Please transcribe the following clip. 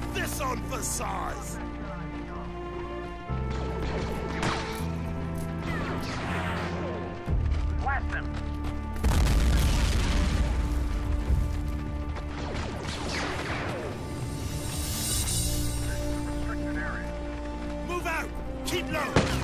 Let this emphasize! Blast them! Restricted area. Move out! Keep low!